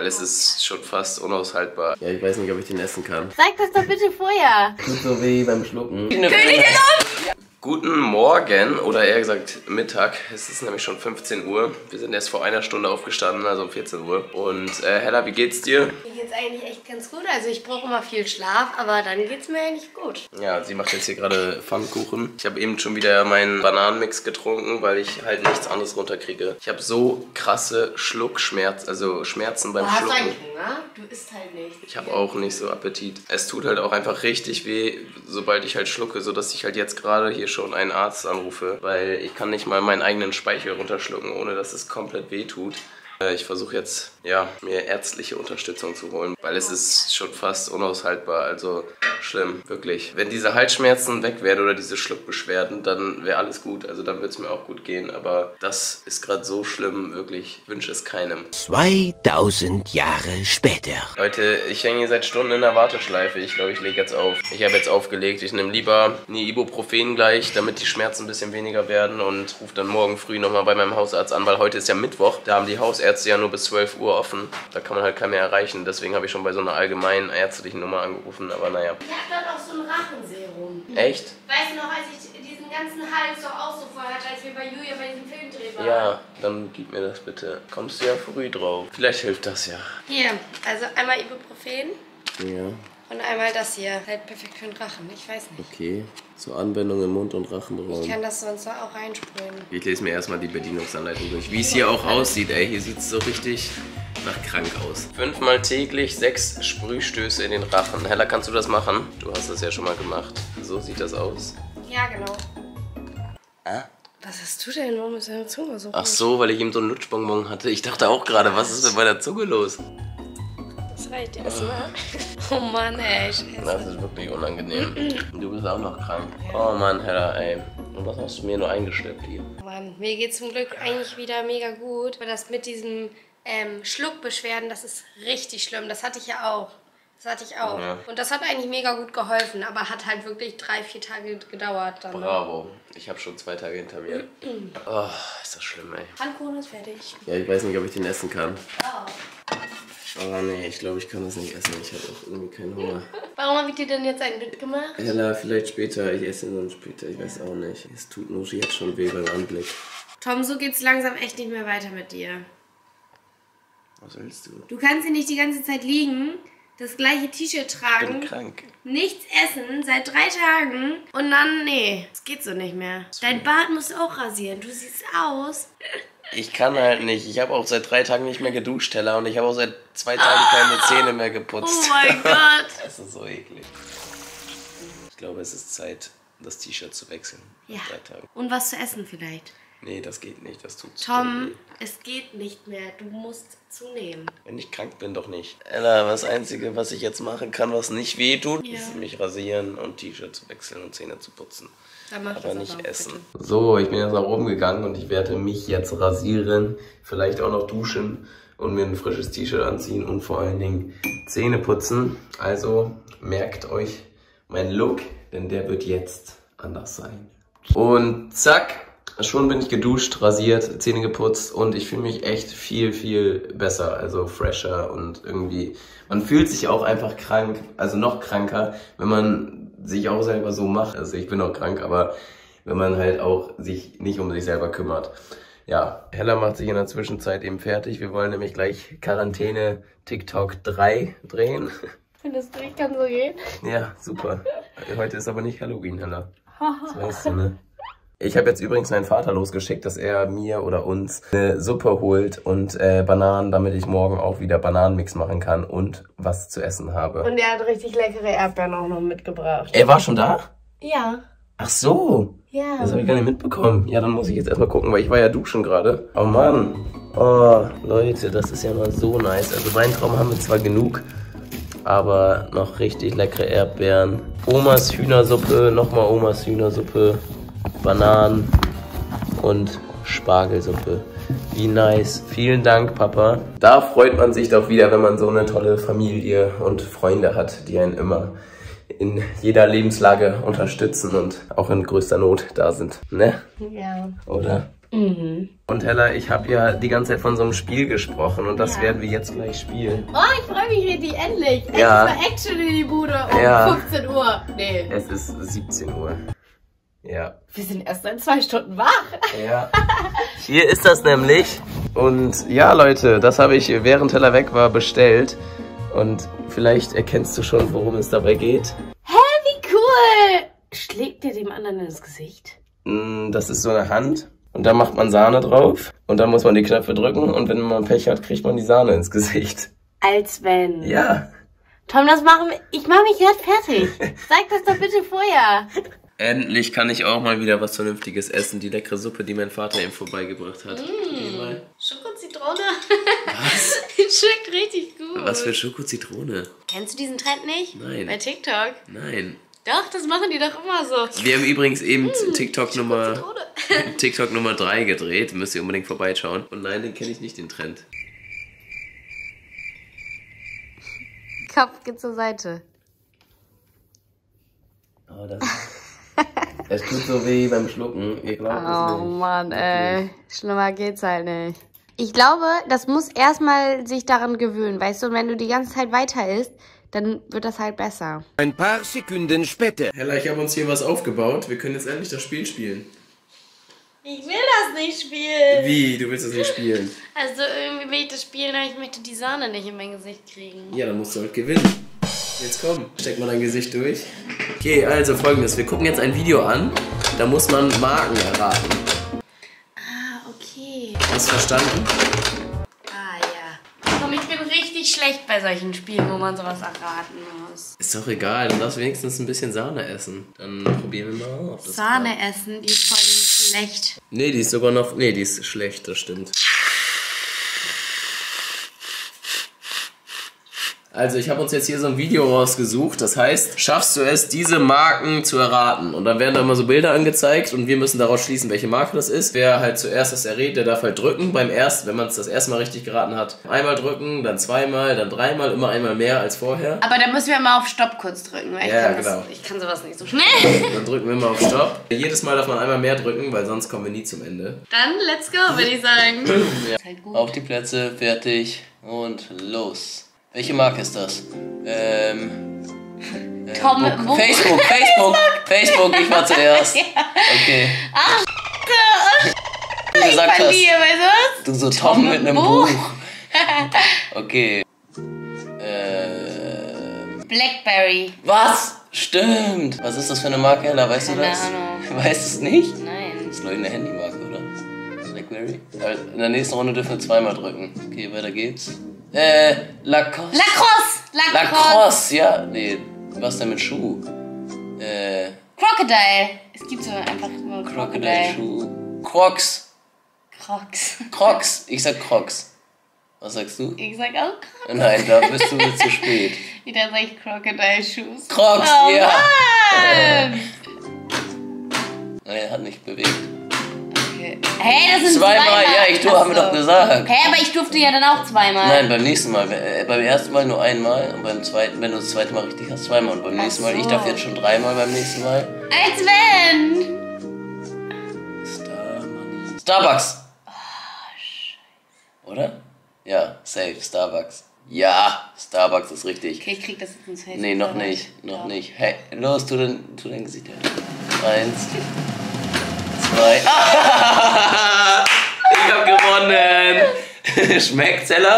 Weil es ist schon fast unaushaltbar. Ja, ich weiß nicht, ob ich den essen kann. Sag das doch bitte vorher. Tut so weh beim Schlucken. Königin auf! Guten Morgen, oder eher gesagt Mittag. Es ist nämlich schon 15 Uhr. Wir sind erst vor einer Stunde aufgestanden, also um 14 Uhr. Und Hella, wie geht's dir? Mir geht's eigentlich echt ganz gut. Also ich brauche immer viel Schlaf, aber dann geht's mir eigentlich gut. Ja, sie macht jetzt hier gerade Pfannkuchen. Ich habe eben schon wieder meinen Bananenmix getrunken, weil ich halt nichts anderes runterkriege. Ich habe so krasse Schluckschmerzen, also Schmerzen beim Schlucken. Hast du eigentlich Hunger? Du isst halt nicht. Ich habe auch nicht so Appetit. Es tut halt auch einfach richtig weh, sobald ich halt schlucke, sodass ich halt jetzt gerade hier schon einen Arzt anrufe, weil ich kann nicht mal meinen eigenen Speichel runterschlucken, ohne dass es komplett wehtut. Ich versuche jetzt, ja, mir ärztliche Unterstützung zu holen, weil es ist schon fast unaushaltbar, also schlimm, wirklich. Wenn diese Halsschmerzen weg wären oder diese Schluckbeschwerden, dann wäre alles gut, also dann würde es mir auch gut gehen, aber das ist gerade so schlimm, wirklich, ich wünsche es keinem. 2000 Jahre später. Leute, ich hänge hier seit Stunden in der Warteschleife, ich glaube, ich lege jetzt auf. Ich habe jetzt aufgelegt, ich nehme lieber eine Ibuprofen gleich, damit die Schmerzen ein bisschen weniger werden und rufe dann morgen früh nochmal bei meinem Hausarzt an, weil heute ist ja Mittwoch, da haben die Hausärzte ja nur bis 12 Uhr offen. Da kann man halt keinen mehr erreichen. Deswegen habe ich schon bei so einer allgemeinen ärztlichen Nummer angerufen, aber naja. Ich habe dort auch so ein Rachenserum. Echt? Weißt du noch, als ich diesen ganzen Hals so ausgefahren hatte, als wir bei Julia bei diesem Filmdreh waren? Ja, dann gib mir das bitte. Kommst du ja früh drauf. Vielleicht hilft das ja. Hier, also einmal Ibuprofen. Ja. Und einmal das hier. Halt perfekt für den Rachen, ich weiß nicht. Okay, zur Anwendung im Mund- und Rachenraum. Ich kann das sonst auch reinsprühen. Ich lese mir erstmal die Bedienungsanleitung durch. Wie es hier auch aussieht, ey. Hier sieht es so richtig nach krank aus. 5-mal täglich 6 Sprühstöße in den Rachen. Hella, kannst du das machen? Du hast das ja schon mal gemacht. So sieht das aus. Ja, genau. Ah? Was hast du denn nur mit deiner Zunge so? Ach so, weil ich eben so einen Lutschbonbon hatte. Ich dachte auch gerade, was ist denn bei der Zunge los? Das reicht erstmal. Oh Mann, ey, Scheiße. Das ist wirklich unangenehm. Du bist auch noch krank. Oh Mann, Hella, ey. Und was hast du mir nur eingeschleppt hier? Mann, mir geht's zum Glück eigentlich wieder mega gut. Aber das mit diesen Schluckbeschwerden, das ist richtig schlimm. Das hatte ich ja auch. Ja. Und das hat eigentlich mega gut geholfen, aber hat halt wirklich 3-4 Tage gedauert dann. Bravo. Ich habe schon 2 Tage hinter mir. Oh, ist das schlimm, ey. Pfannkuchen ist fertig. Ja, ich weiß nicht, ob ich den essen kann. Oh. Oh nee, ich glaube, ich kann das nicht essen. Ich habe auch irgendwie keinen Hunger. Warum habe ich dir denn jetzt einen mitgemacht? Hella, vielleicht später. Ich esse ihn dann später. Ich weiß auch nicht. Es tut nur jetzt schon weh beim Anblick. Tom, so geht's langsam echt nicht mehr weiter mit dir. Was willst du? Du kannst hier nicht die ganze Zeit liegen, das gleiche T-Shirt tragen. Ich bin krank. Nichts essen seit 3 Tagen und dann, nee, es geht so nicht mehr. Dein Bart musst du auch rasieren. Du siehst aus. Ich kann halt nicht. Ich habe auch seit 3 Tagen nicht mehr geduscht, Hella. Und ich habe auch seit 2 Tagen keine Zähne mehr geputzt. Oh mein Gott. Das ist so eklig. Ich glaube, es ist Zeit, das T-Shirt zu wechseln. Ja. 3 Tagen. Und was zu essen vielleicht. Nee, das geht nicht. Das tut Tom, es geht nicht mehr. Du musst zunehmen. Wenn ich krank bin, doch nicht. Hella, das Einzige, was ich jetzt machen kann, was nicht weh tut, ist mich rasieren und T-Shirt zu wechseln und Zähne zu putzen. Aber nicht essen. Bitte. So, ich bin jetzt nach oben gegangen und ich werde mich jetzt rasieren, vielleicht auch noch duschen und mir ein frisches T-Shirt anziehen und vor allen Dingen Zähne putzen. Also merkt euch meinen Look, denn der wird jetzt anders sein. Und zack, schon bin ich geduscht, rasiert, Zähne geputzt und ich fühle mich echt viel, viel besser, also fresher und irgendwie, man fühlt sich auch einfach krank, also noch kranker, wenn man sich auch selber so macht. Also ich bin auch krank, aber wenn man halt auch sich nicht um sich selber kümmert. Ja, Hella macht sich in der Zwischenzeit eben fertig. Wir wollen nämlich gleich Quarantäne TikTok 3 drehen. Findest du, ich kann so gehen? Ja, super. Heute ist aber nicht Halloween, Hella. Das weißt du, ne? Ich habe jetzt übrigens meinen Vater losgeschickt, dass er mir oder uns eine Suppe holt und Bananen, damit ich morgen auch wieder Bananenmix machen kann und was zu essen habe. Und er hat richtig leckere Erdbeeren auch noch mitgebracht. Er war schon da? Ja. Ach so. Ja. Das habe ich gar nicht mitbekommen. Ja, dann muss ich jetzt erstmal gucken, weil ich war ja duschen gerade. Oh Mann. Oh, Leute, das ist ja mal so nice. Also Weintrauben haben wir zwar genug, aber noch richtig leckere Erdbeeren. Omas Hühnersuppe, nochmal Omas Hühnersuppe. Bananen und Spargelsuppe. Wie nice. Vielen Dank, Papa. Da freut man sich doch wieder, wenn man so eine tolle Familie und Freunde hat, die einen immer in jeder Lebenslage unterstützen und auch in größter Not da sind. Ne? Ja. Oder? Mhm. Und Hella, ich habe ja die ganze Zeit von so einem Spiel gesprochen und das werden wir jetzt gleich spielen. Oh, ich freue mich richtig, endlich! Ja. Endlich mal Action in die Bude um 15 Uhr. Nee. Es ist 17 Uhr. Ja. Wir sind erst in 2 Stunden wach. Ja. Hier ist das nämlich. Und ja, Leute, das habe ich während Hella weg war bestellt. Und vielleicht erkennst du schon, worum es dabei geht. Hä, wie cool! Schlägt der dem anderen ins Gesicht? Das ist so eine Hand. Und da macht man Sahne drauf. Und dann muss man die Knöpfe drücken. Und wenn man Pech hat, kriegt man die Sahne ins Gesicht. Als wenn. Ja. Tom, das machen wir. Ich mache mich jetzt fertig. Sag das doch bitte vorher. Endlich kann ich auch mal wieder was Vernünftiges essen. Die leckere Suppe, die mein Vater eben vorbeigebracht hat. Mmh. Schokozitrone. Was? Schmeckt richtig gut. Was für Schokozitrone? Kennst du diesen Trend nicht? Nein. Bei TikTok? Nein. Doch, das machen die doch immer so. Wir haben übrigens eben TikTok Nummer 3 gedreht. Müsst ihr unbedingt vorbeischauen. Und nein, den kenne ich nicht, den Trend. Kopf geht zur Seite. Oh, das es tut so weh beim Schlucken. Ihr glaubt es nicht. Oh Mann, ey. Schlimmer geht's halt nicht. Ich glaube, das muss erstmal sich daran gewöhnen, weißt du? Und wenn du die ganze Zeit weiter isst, dann wird das halt besser. Ein paar Sekunden später. Hella, ich habe uns hier was aufgebaut. Wir können jetzt endlich das Spiel spielen. Ich will das nicht spielen. Wie? Du willst das nicht spielen? Also irgendwie will ich das spielen, aber ich möchte die Sahne nicht in mein Gesicht kriegen. Ja, dann musst du halt gewinnen. Jetzt komm, steck mal dein Gesicht durch. Okay, also folgendes, wir gucken jetzt ein Video an, da muss man Marken erraten. Ah, okay. Hast du verstanden? Ah, ja. Komm, ich bin richtig schlecht bei solchen Spielen, wo man sowas erraten muss. Ist doch egal, du darfst wenigstens ein bisschen Sahne essen. Dann probieren wir mal auf das. Sahne essen, die ist voll schlecht. Nee, die ist sogar noch, nee, die ist schlecht, das stimmt. Also ich habe uns jetzt hier so ein Video rausgesucht, das heißt, schaffst du es, diese Marken zu erraten? Und dann werden da immer so Bilder angezeigt und wir müssen daraus schließen, welche Marke das ist. Wer halt zuerst das errät, der darf halt drücken beim ersten, wenn man es das erste Mal richtig geraten hat. Einmal drücken, dann zweimal, dann dreimal, immer einmal mehr als vorher. Aber dann müssen wir mal auf Stopp kurz drücken, weil ja, ich kann sowas nicht so schnell. Dann drücken wir mal auf Stopp. Jedes Mal darf man einmal mehr drücken, weil sonst kommen wir nie zum Ende. Dann let's go, würde ich sagen. Ja. Ist halt gut. Auf die Plätze, fertig und los. Welche Marke ist das? Tom, wo? Facebook, ich war zuerst. Ja. Okay. Ach, du gesagt hast, weißt du was? Du so Tom mit einem Buch. Okay. Blackberry. Was? Stimmt. Was ist das für eine Marke, Hella? Weißt du das? Keine Ahnung. Weißt du es nicht? Nein. Das ist, glaube ich, eine Handymarke, oder? Blackberry. Also in der nächsten Runde dürfen wir zweimal drücken. Okay, weiter geht's. Lacoste. Lacoste, ja. Nee, was denn mit Schuh? Crocodile. Es gibt so einfach nur Crocodile-Schuh. Crocs. Ich sag Crocs. Was sagst du? Ich sag auch Crocs. Nein, da bist du mit zu spät. Wieder sag ich Crocodile-Shoes. Crocs, oh, ja. Nein, hat nicht bewegt. Hey, das sind zweimal, ja, ich haben wir doch gesagt. Hä, aber ich durfte ja dann auch zweimal. Nein, beim nächsten Mal. Beim ersten Mal nur einmal und beim zweiten, wenn du das zweite Mal richtig hast, zweimal. Und beim nächsten Mal, ich darf jetzt schon dreimal beim nächsten Mal. Als wenn! Starbucks! Oh, scheiße. Oder? Ja, safe, Starbucks. Ja, Starbucks ist richtig. Okay, ich krieg das jetzt ins Feld. Nee, noch nicht, noch nicht. Hey, los, tu dein Gesicht her. 1, 2. Ah, ich hab gewonnen! Schmeckt's, Hella?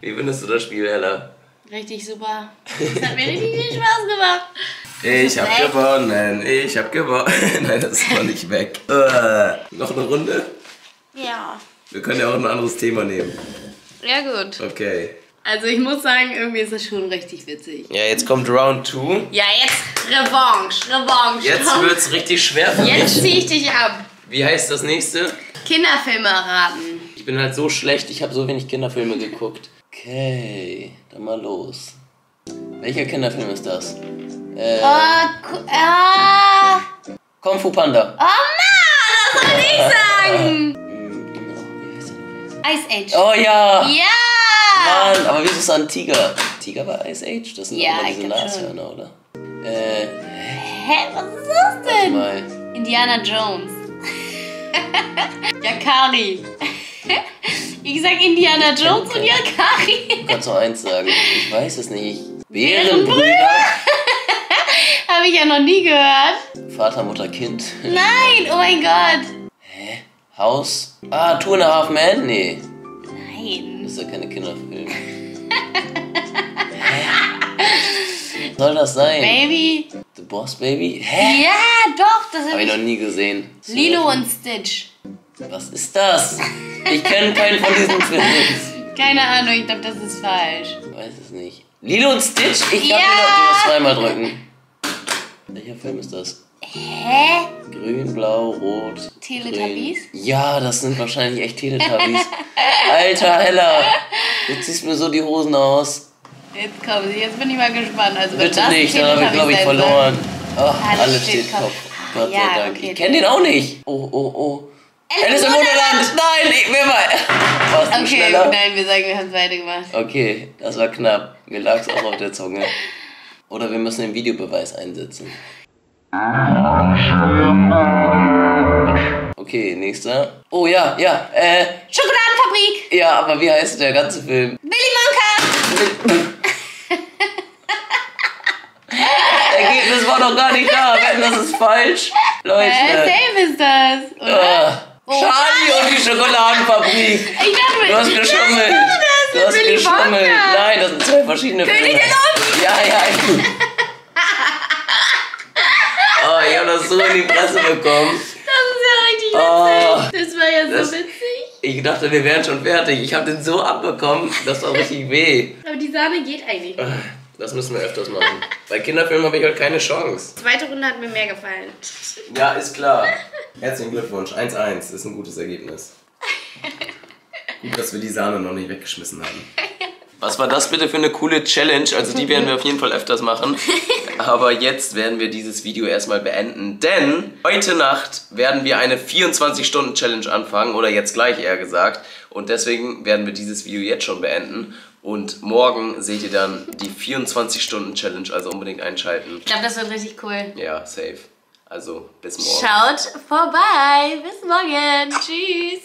Wie findest du das Spiel, Hella? Richtig super. Das hat mir richtig viel Spaß gemacht. Ich hab gewonnen. Nein, das ist noch nicht weg. Noch eine Runde? Ja. Wir können ja auch ein anderes Thema nehmen. Ja, gut. Okay. Also ich muss sagen, irgendwie ist das schon richtig witzig. Ja, jetzt kommt Round 2. Ja, jetzt Revanche. Jetzt wird's richtig schwer für mich. Jetzt zieh ich dich ab. Wie heißt das nächste? Kinderfilme erraten. Ich bin halt so schlecht, ich habe so wenig Kinderfilme geguckt. Okay, dann mal los. Welcher Kinderfilm ist das? Kung Fu Panda. Oh Mann, das soll ich sagen! Ice Age. Oh ja! Ja! Mann, aber wie ist das an Tiger? Tiger war Ice Age? Das sind immer diese Nashörner, oder? Hä, was ist das denn? Indiana Jones. Yakari. Ich sag Indiana Jones und Yakari. Du kannst nur eins sagen. Ich weiß es nicht. Bärenbrüder. Habe ich ja noch nie gehört. Vater, Mutter, Kind. Nein, oh mein Gott. Hä? Haus? Ah, Two and a Half Men? Nee. Nein. Das ist ja keine Kinderfilme. Was soll das sein? Baby. The Boss Baby? Hä? Ja, doch. Das habe ich noch nie gesehen. So. Lilo und Stitch. Was ist das? Ich kenne keinen von diesen Filmen. Keine Ahnung, ich glaube, das ist falsch. Ich weiß es nicht. Lilo und Stitch? Ich glaube, ich muss zweimal drücken. Welcher Film ist das? Hä? Grün, blau, rot. Teletubbies? Grün. Ja, das sind wahrscheinlich echt Teletubbies. Alter, Hella. Jetzt ziehst du mir so die Hosen aus. Jetzt komm, jetzt bin ich mal gespannt. Also, bitte das nicht, dann habe ich glaube ich verloren. Ach, alles steht Kopf. Gott sei Dank. Okay, ich kenne den auch nicht. Oh, oh, oh. Alice im Wunderland! Nein, ich will mal. Okay, schneller? Nein, wir sagen, wir haben es weitergemacht. Okay, das war knapp. Mir lag es auch auf der Zunge. Oder wir müssen den Videobeweis einsetzen. Okay, nächster. Oh ja, ja. Schokoladenfabrik! Ja, aber wie heißt der ganze Film? Willy Wonka! Ergebnis war doch gar nicht da. Das ist falsch. Leute. Safe ist das, oder? Oh. Charlie und die Schokoladenfabrik. Ich dachte, du hast geschummelt. Du hast geschummelt. Nein, das sind zwei verschiedene Filme. König der Löwen. Ja, ja. Oh, ich habe das so in die Presse bekommen. Das ist ja richtig witzig. Das war ja so witzig. Ich dachte, wir wären schon fertig. Ich habe den so abbekommen, das war richtig weh. Aber die Sahne geht eigentlich. Das müssen wir öfters machen. Bei Kinderfilmen habe ich heute keine Chance. Zweite Runde hat mir mehr gefallen. Ja, ist klar. Herzlichen Glückwunsch. 1-1 ist ein gutes Ergebnis. Gut, dass wir die Sahne noch nicht weggeschmissen haben. Was war das bitte für eine coole Challenge? Also die werden wir auf jeden Fall öfters machen. Aber jetzt werden wir dieses Video erstmal beenden. Denn heute Nacht werden wir eine 24-Stunden-Challenge anfangen. Oder jetzt gleich eher gesagt. Und deswegen werden wir dieses Video jetzt schon beenden. Und morgen seht ihr dann die 24-Stunden-Challenge, also unbedingt einschalten. Ich glaube, das wird richtig cool. Ja, safe. Also, bis morgen. Schaut vorbei. Bis morgen. Tschüss.